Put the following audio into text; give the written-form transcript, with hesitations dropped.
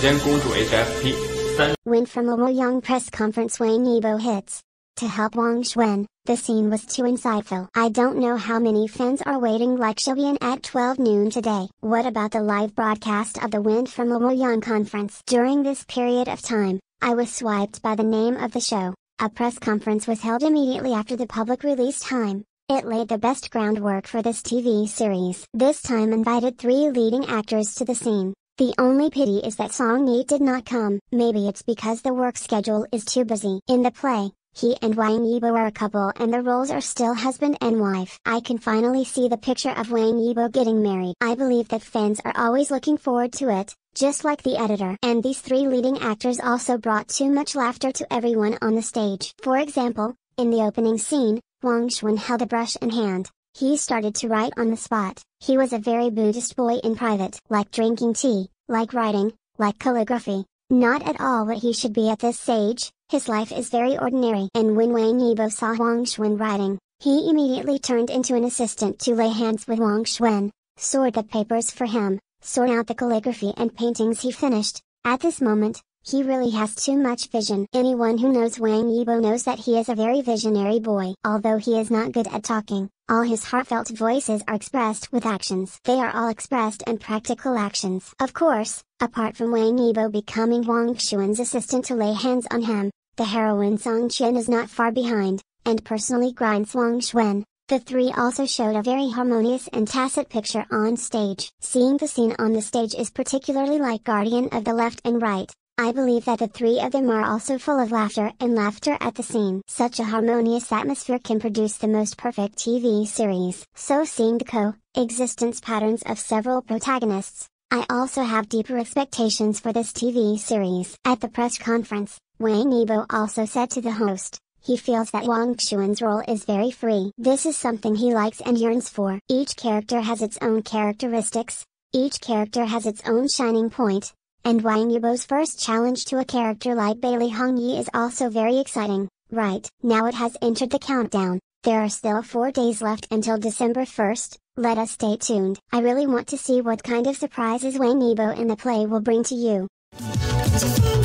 间公主 HFP 3 Wind from Luoyang press conference Wang Yibo hits. To help Huang Xuan, the scene was too insightful. I don't know how many fans are waiting like Shobian at 12 noon today. What about the live broadcast of the Wind from Luoyang conference? During this period of time, I was swiped by the name of the show. A press conference was held immediately after the public release time. It laid the best groundwork for this TV series. This time invited 3 leading actors to the scene. The only pity is that Song Yi did not come. Maybe it's because the work schedule is too busy. In the play, he and Wang Yibo are a couple and the roles are still husband and wife. I can finally see the picture of Wang Yibo getting married. I believe that fans are always looking forward to it, just like the editor. And these 3 leading actors also brought too much laughter to everyone on the stage. For example, in the opening scene, Wang Xuan held a brush in hand. He started to write on the spot. He was a very Buddhist boy in private. Like drinking tea, like writing, like calligraphy. Not at all what he should be at this age. His life is very ordinary. And when Wang Yibo saw Wang Xuan writing, he immediately turned into an assistant to lay hands with Wang Xuan, sort the papers for him, sort out the calligraphy and paintings he finished. At this moment, he really has too much vision. Anyone who knows Wang Yibo knows that he is a very visionary boy. Although he is not good at talking, all his heartfelt voices are expressed with actions. They are all expressed in practical actions. Of course, apart from Wang Yibo becoming Wang Xuan's assistant to lay hands on him, the heroine Song Qian is not far behind, and personally grinds Wang Xuan. The 3 also showed a very harmonious and tacit picture on stage. Seeing the scene on the stage is particularly like Guardian of the Left and Right. I believe that the 3 of them are also full of laughter and laughter at the scene. Such a harmonious atmosphere can produce the most perfect TV series. So seeing the co-existence patterns of several protagonists, I also have deeper expectations for this TV series. At the press conference, Wang Yibo also said to the host, he feels that Wang Xuan's role is very free. This is something he likes and yearns for. Each character has its own characteristics, each character has its own shining point, and Wang Yibo's first challenge to a character like Bai Li Hongyi is also very exciting. Right now it has entered the countdown. There are still 4 days left until December 1st, let us stay tuned. I really want to see what kind of surprises Wang Yibo in the play will bring to you.